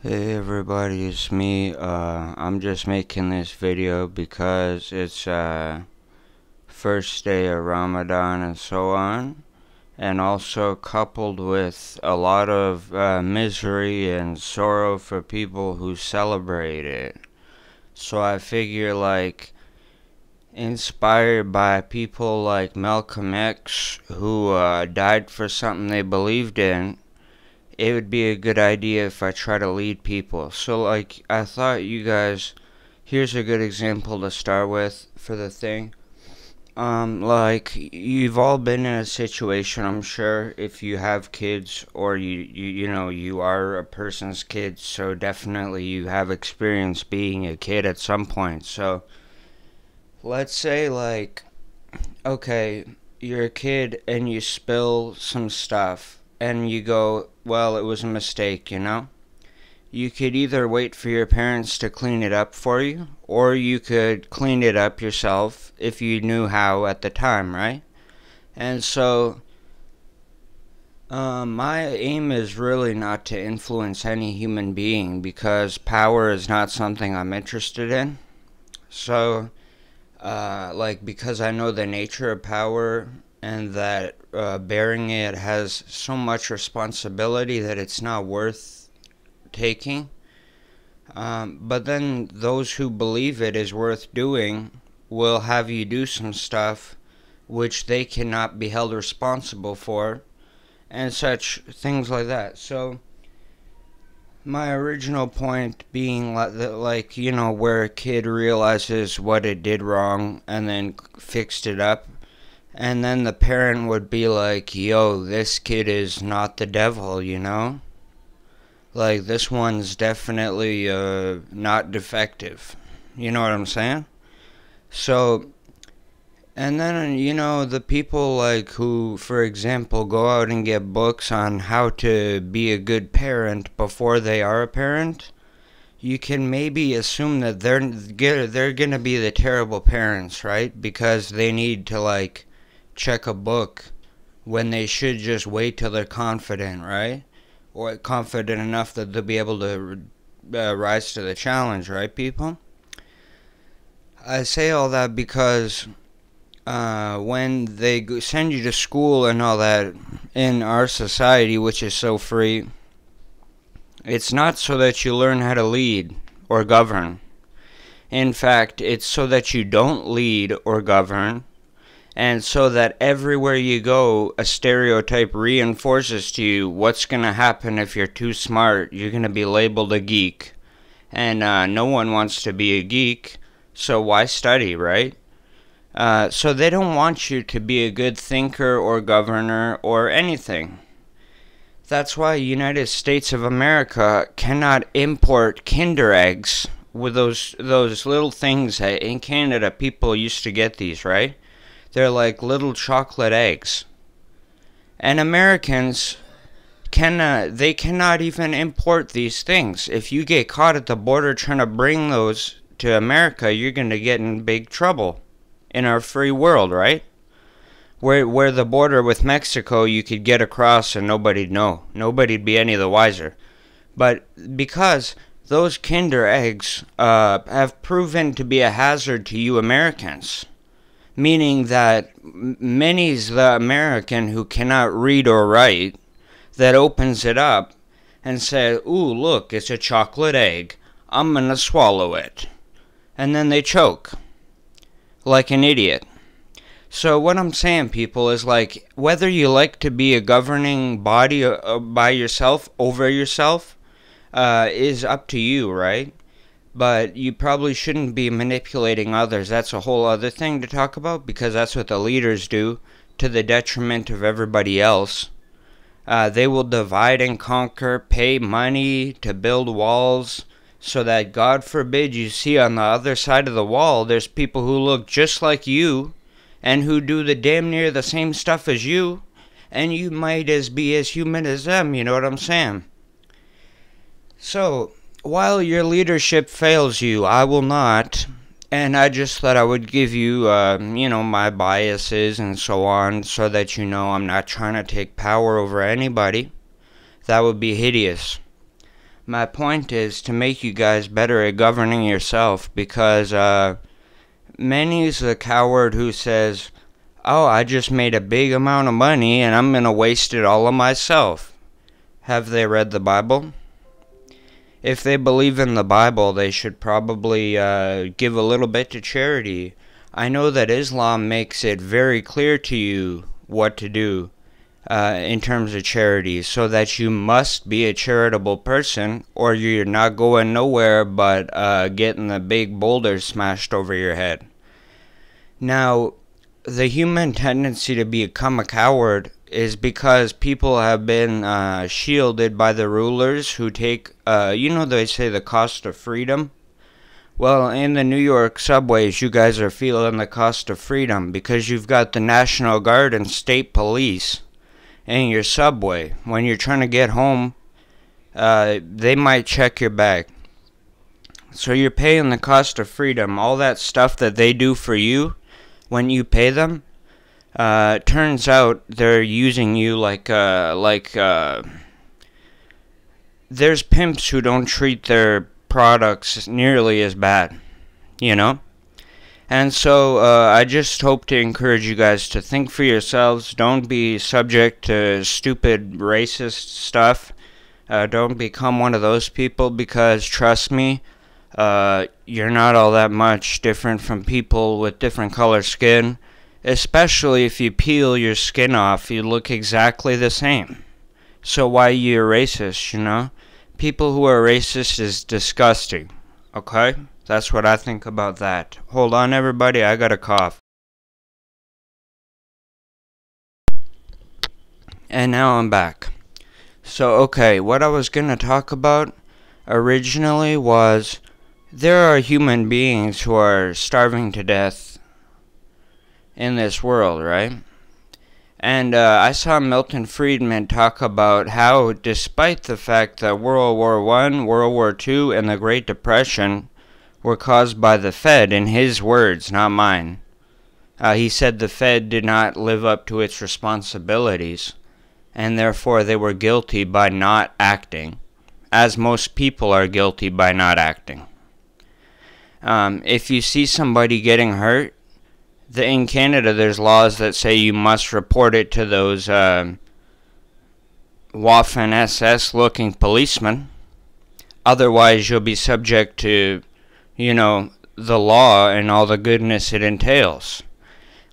Hey everybody, it's me. I'm just making this video because it's first day of Ramadan and so on, and also coupled with a lot of misery and sorrow for people who celebrate it. So I figure, like, inspired by people like Malcolm X who died for something they believed in, it would be a good idea if I try to lead people. So, like, I thought you guys, here's a good example to start with for the thing. Like, you've all been in a situation, I'm sure, if you have kids or you know, you are a person's kid, so definitely you have experience being a kid at some point. So, let's say, like, okay, you're a kid and you spill some stuff. And you go, well, it was a mistake, you know? You could either wait for your parents to clean it up for you, or you could clean it up yourself if you knew how at the time, right? And so, my aim is really not to influence any human being, because power is not something I'm interested in. So, like, because I know the nature of power, and that bearing it has so much responsibility that it's not worth taking. But then those who believe it is worth doing will have you do some stuff which they cannot be held responsible for, and such things like that. So my original point being that, like, you know, where a kid realizes what it did wrong and then fixed it up, and then the parent would be like, yo, this kid is not the devil, you know? Like, this one's definitely not defective. You know what I'm saying? So, and then, you know, the people, like, who, for example, go out and get books on how to be a good parent before they are a parent, you can maybe assume that they're going to be the terrible parents, right? Because they need to, like, check a book when they should just wait till they're confident, right? Or confident enough that they'll be able to rise to the challenge, right, people? I say all that because when they send you to school and all that in our society, which is so free, it's not so that you learn how to lead or govern. In fact, it's so that you don't lead or govern, and so that everywhere you go, a stereotype reinforces to you what's going to happen if you're too smart. You're going to be labeled a geek. And no one wants to be a geek, so why study, right? So they don't want you to be a good thinker or governor or anything. That's why United States of America cannot import Kinder Eggs with those little things. In Canada, people used to get these, right? They're like little chocolate eggs. And Americans, they cannot even import these things. If you get caught at the border trying to bring those to America, you're going to get in big trouble in our free world, right? Where the border with Mexico, you could get across and nobody'd know. Nobody'd be any the wiser. But because those Kinder Eggs have proven to be a hazard to you Americans, meaning that many's the American who cannot read or write that opens it up and says, ooh, look, it's a chocolate egg. I'm going to swallow it. And then they choke like an idiot. So what I'm saying, people, is, like, whether you like to be a governing body by yourself, over yourself, is up to you, right? But you probably shouldn't be manipulating others. That's a whole other thing to talk about, because that's what the leaders do to the detriment of everybody else. They will divide and conquer, pay money to build walls, so that, God forbid, you see on the other side of the wall, there's people who look just like you and who do the damn near the same stuff as you, and you might as be as human as them, you know what I'm saying? So, while your leadership fails you, I will not, and I just thought I would give you, you know, my biases and so on, so that you know I'm not trying to take power over anybody. That would be hideous. My point is to make you guys better at governing yourself, because many's the coward who says, oh, I just made a big amount of money and I'm going to waste it all on myself. Have they read the Bible? If they believe in the Bible, they should probably give a little bit to charity. I know that Islam makes it very clear to you what to do in terms of charity, so that you must be a charitable person or you're not going nowhere but getting the big boulder smashed over your head. Now, the human tendency to become a coward is because people have been shielded by the rulers who take, you know, they say the cost of freedom. Well, in the New York subways, you guys are feeling the cost of freedom because you've got the National Guard and state police in your subway. When you're trying to get home, they might check your bag. So you're paying the cost of freedom. All that stuff that they do for you when you pay them, turns out they're using you like there's pimps who don't treat their products nearly as bad, you know? And so I just hope to encourage you guys to think for yourselves. Don't be subject to stupid racist stuff. Don't become one of those people, because trust me, you're not all that much different from people with different color skin. Especially if you peel your skin off, you look exactly the same. So why you're racist, you know? People who are racist is disgusting, okay? That's what I think about that. Hold on, everybody. I got a cough. And now I'm back. So, okay, what I was going to talk about originally was there are human beings who are starving to death in this world, right? And I saw Milton Friedman talk about how, despite the fact that World War I, World War II, and the Great Depression were caused by the Fed, in his words, not mine. He said the Fed did not live up to its responsibilities, and therefore they were guilty by not acting, as most people are guilty by not acting. If you see somebody getting hurt, in Canada there's laws that say you must report it to those Waffen SS-looking policemen. Otherwise you'll be subject to, you know, the law and all the goodness it entails.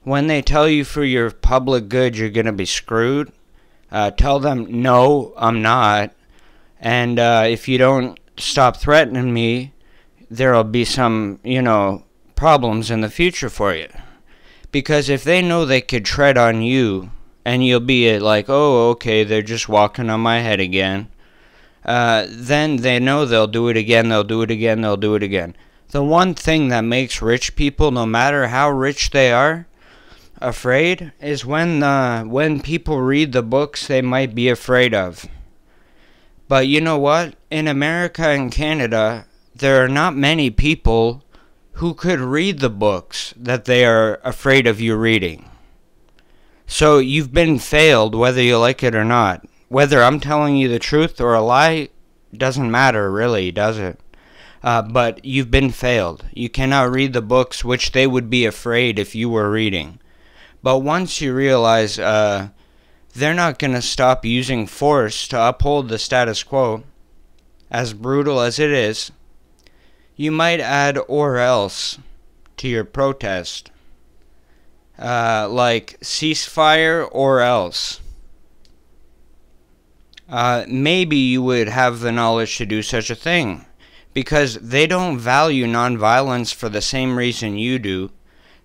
When they tell you for your public good you're going to be screwed, tell them, no, I'm not. And if you don't stop threatening me, there'll be some, you know, problems in the future for you. Because if they know they could tread on you, and you'll be like, oh, okay, they're just walking on my head again, then they know they'll do it again, they'll do it again, they'll do it again. The one thing that makes rich people, no matter how rich they are, afraid is when people read the books they might be afraid of. But you know what? In America and Canada, there are not many people who could read the books that they are afraid of you reading. So you've been failed whether you like it or not. Whether I'm telling you the truth or a lie doesn't matter really, does it? But you've been failed. You cannot read the books which they would be afraid if you were reading. But once you realize they're not going to stop using force to uphold the status quo, as brutal as it is, you might add "or else" to your protest. Like, ceasefire or else. Maybe you would have the knowledge to do such a thing, because they don't value nonviolence for the same reason you do.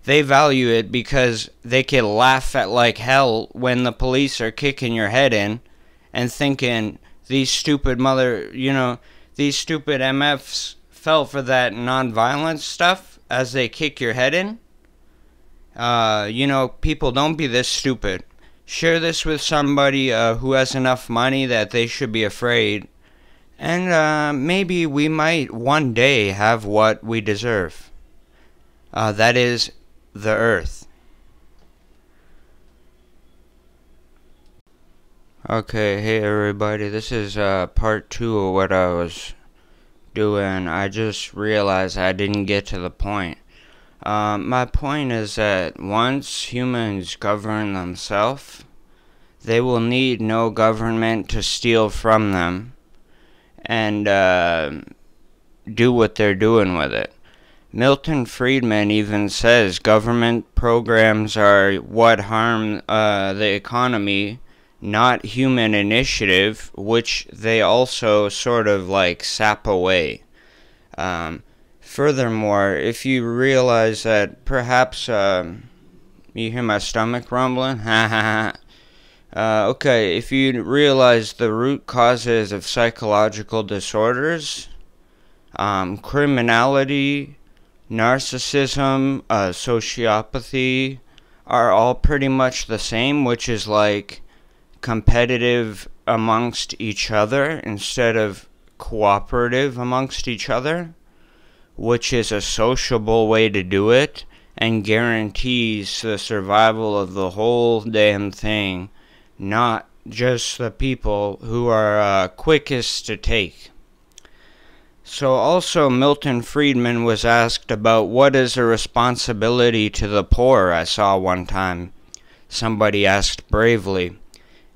They value it because they can laugh at like hell when the police are kicking your head in and thinking, these stupid mother, you know, these stupid MFs fell for that nonviolence stuff as they kick your head in. You know, people, don't be this stupid. Share this with somebody who has enough money that they should be afraid. And maybe we might one day have what we deserve. That is the earth. Okay, hey everybody, this is part two of what I was doing. I just realized I didn't get to the point. My point is that once humans govern themselves, they will need no government to steal from them and do what they're doing with it. Milton Friedman even says government programs are what harm the economy, not human initiative, which they also sort of like sap away. Furthermore, if you realize that perhaps you hear my stomach rumbling, okay, if you realize the root causes of psychological disorders, criminality, narcissism, sociopathy are all pretty much the same, which is like competitive amongst each other instead of cooperative amongst each other, which is a sociable way to do it and guarantees the survival of the whole damn thing, not just the people who are quickest to take. So also Milton Friedman was asked about what is a responsibility to the poor. I saw one time somebody asked bravely.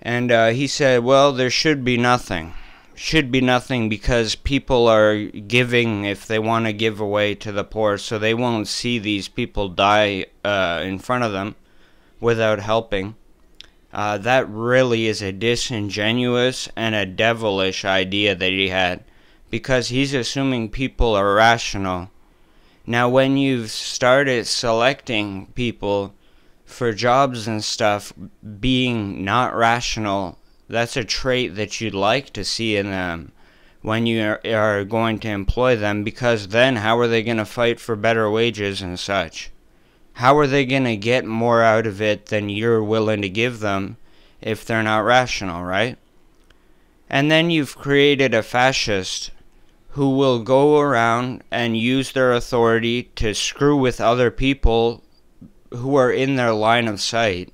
And he said, well, there should be nothing. Should be nothing because people are giving if they want to give away to the poor, so they won't see these people die in front of them without helping. That really is a disingenuous and a devilish idea that he had, because he's assuming people are rational. Now, when you've started selecting people for jobs and stuff being not rational, that's a trait that you'd like to see in them when you are going to employ them, because then how are they going to fight for better wages and such? How are they going to get more out of it than you're willing to give them if they're not rational, right? And then you've created a fascist who will go around and use their authority to screw with other people who are in their line of sight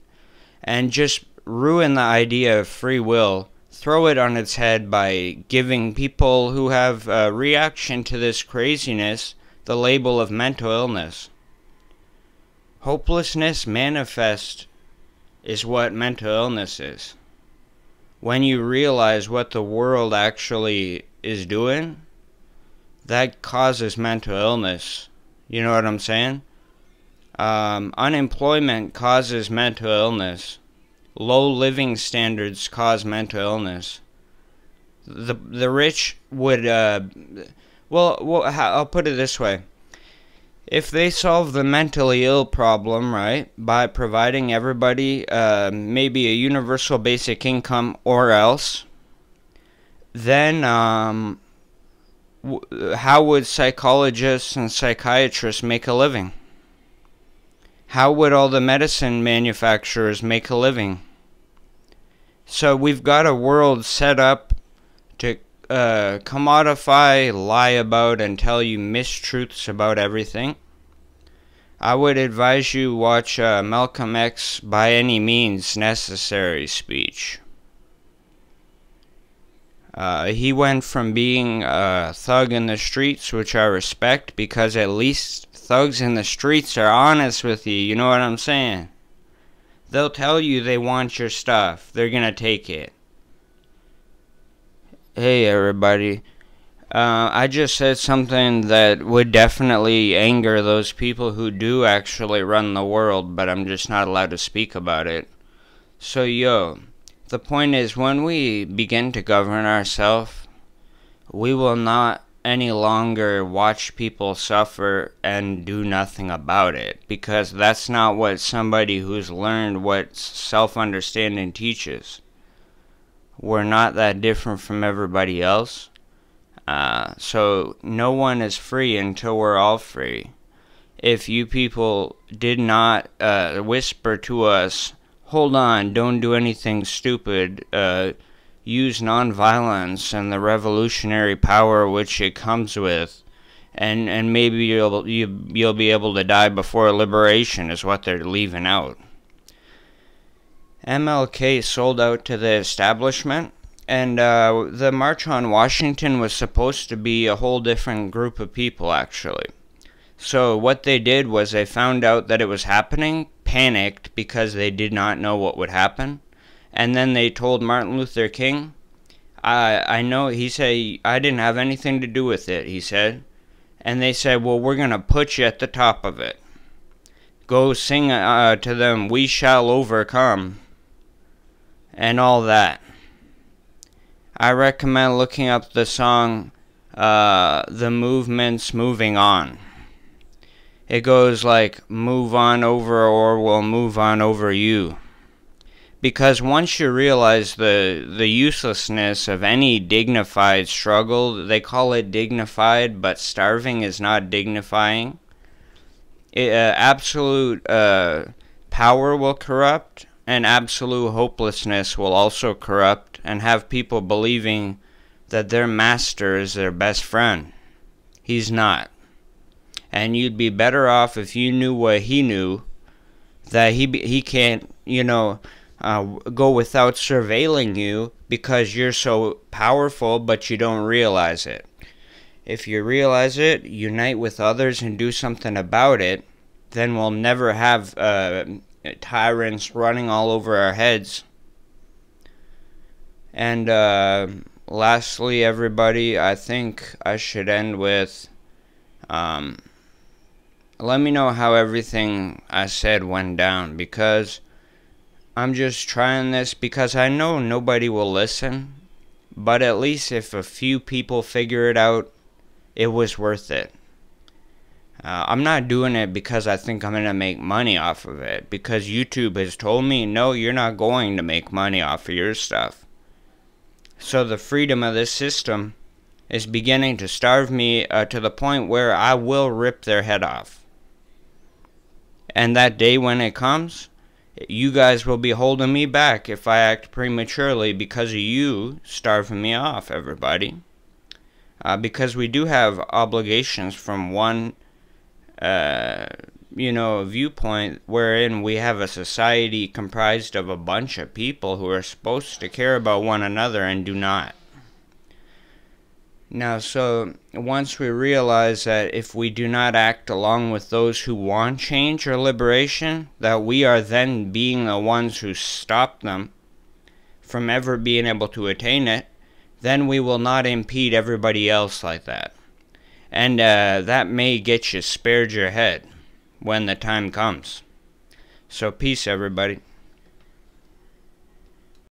and just ruin the idea of free will, throw it on its head by giving people who have a reaction to this craziness the label of mental illness. Hopelessness manifest is what mental illness is. When you realize what the world actually is doing, that causes mental illness. You know what I'm saying? Unemployment causes mental illness. Low living standards cause mental illness. The rich would, I'll put it this way. If they solve the mentally ill problem, right, by providing everybody maybe a universal basic income or else, then how would psychologists and psychiatrists make a living? How would all the medicine manufacturers make a living? So we've got a world set up to commodify, lie about, and tell you mistruths about everything. I would advise you watch Malcolm X By Any Means Necessary speech. He went from being a thug in the streets, which I respect, because at least thugs in the streets are honest with you, you know what I'm saying? They'll tell you they want your stuff. They're gonna take it. Hey everybody, I just said something that would definitely anger those people who do actually run the world, but I'm just not allowed to speak about it. So yo, the point is, when we begin to govern ourselves, we will not any longer watch people suffer and do nothing about it, because that's not what somebody who's learned what self-understanding teaches. We're not that different from everybody else, so no one is free until we're all free. If you people did not whisper to us, hold on, don't do anything stupid, use nonviolence and the revolutionary power which it comes with, and maybe you'll be able to die before liberation, is what they're leaving out. MLK sold out to the establishment, and the March on Washington was supposed to be a whole different group of people, actually. So what they did was they found out that it was happening, panicked because they did not know what would happen, and then they told Martin Luther King, I know, he said, I didn't have anything to do with it, he said. And they said, well, we're going to put you at the top of it. Go sing to them, "We Shall Overcome," and all that. I recommend looking up the song, "The Movement's Moving On." It goes like, "Move on over or we'll move on over you." Because once you realize the uselessness of any dignified struggle, they call it dignified, but starving is not dignifying. Absolute power will corrupt, and absolute hopelessness will also corrupt and have people believing that their master is their best friend. He's not. And you'd be better off if you knew what he knew, that he can't, you know, go without surveilling you because you're so powerful, but you don't realize it. If you realize it, unite with others and do something about it, then we'll never have tyrants running all over our heads. And lastly, everybody, I think I should end with let me know how everything I said went down, because I'm just trying this because I know nobody will listen, but at least if a few people figure it out, it was worth it. I'm not doing it because I think I'm going to make money off of it, because YouTube has told me, no, you're not going to make money off of your stuff. So the freedom of this system is beginning to starve me to the point where I will rip their head off. And that day when it comes, you guys will be holding me back if I act prematurely because of you starving me off, everybody. Because we do have obligations from one, you know, viewpoint wherein we have a society comprised of a bunch of people who are supposed to care about one another and do not. Now, so once we realize that if we do not act along with those who want change or liberation, that we are then being the ones who stop them from ever being able to attain it, then we will not impede everybody else like that. And that may get you spared your head when the time comes. So peace, everybody.